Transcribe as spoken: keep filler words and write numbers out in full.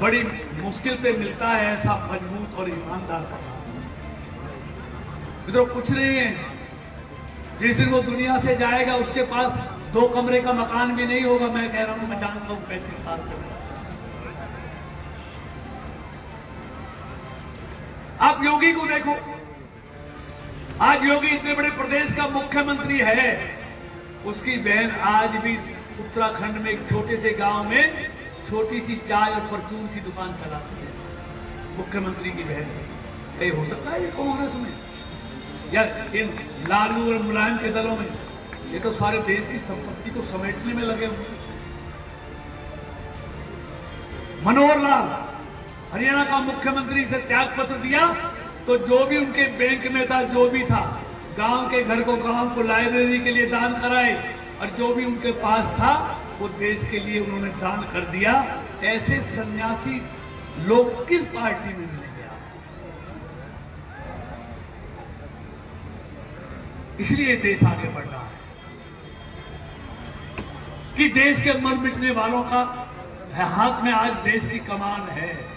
बड़ी मुश्किल से मिलता है ऐसा मजबूत और ईमानदार मित्रों। कुछ नहीं है, जिस दिन वो दुनिया से जाएगा उसके पास दो कमरे का मकान भी नहीं होगा। मैं कह रहा हूं, मैं जानता हूं, पैंतीस साल से। आप योगी को देखो, आज योगी इतने बड़े प्रदेश का मुख्यमंत्री है, उसकी बहन आज भी उत्तराखंड में एक छोटे से गांव में छोटी सी चाय और परचून की दुकान चलाती है, मुख्यमंत्री की बहन। कहीं हो सकता है ये कांग्रेस में या इन लालू और मुलायम के दलों में? ये तो सारे देश की संपत्ति को समेटने में लगे हुए। मनोहर लाल हरियाणा का मुख्यमंत्री, से त्याग पत्र दिया तो जो भी उनके बैंक में था, जो भी था, गांव के घर को गांव को लाइब्रेरी के लिए दान कराए, और जो भी उनके पास था वो देश के लिए उन्होंने दान कर दिया। ऐसे सन्यासी लोग किस पार्टी में मिलेंगे आपको? इसलिए देश आगे बढ़ रहा है कि देश के मर मिटने वालों का हाथ में आज देश की कमान है।